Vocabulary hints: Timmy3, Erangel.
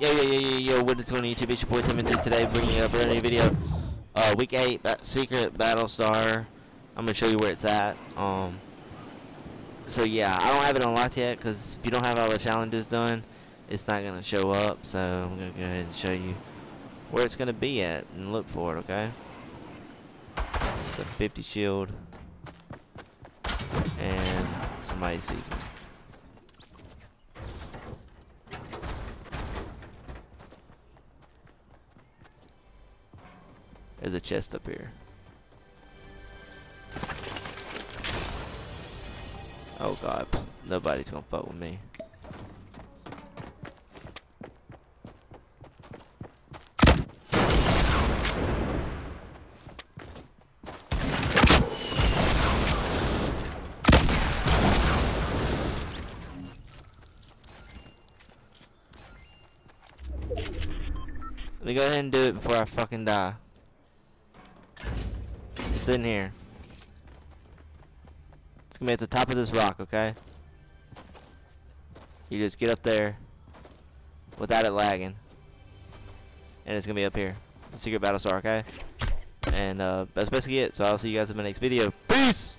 Yo, what is going on YouTube? It's your boy Timmy3 today, bringing you a brand new video. Week 8, Secret Battlestar. I'm going to show you where it's at. So yeah, I don't have it unlocked yet, because if you don't have all the challenges done, it's not going to show up. So I'm going to go ahead and show you where it's going to be at, and look for it, okay? It's a 50 shield. And somebody sees me. There's a chest up here. Oh god, nobody's gonna fuck with me. Let me go ahead and do it before I fucking die. It's in here. It's gonna be at the top of this rock, okay? You just get up there without it lagging. And it's gonna be up here. The Secret Battlestar, okay? And that's basically it. So I'll see you guys in my next video. Peace!